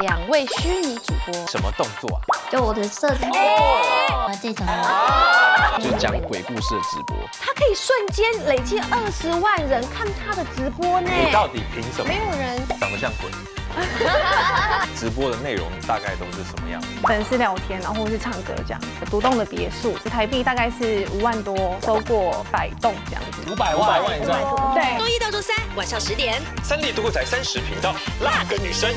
两位虚拟主播什么动作啊？就我的设定啊，这种就讲鬼故事的直播，他可以瞬间累积20万人看他的直播呢。你到底凭什么？没有人长得像鬼。直播的内容大概都是什么样子？粉丝聊天，然后是唱歌这样。独栋的别墅，台币大概是5万多，收过100栋这样子。500万以上。对。周一到周三晚上10点，3立独角仔30频道，辣个女生。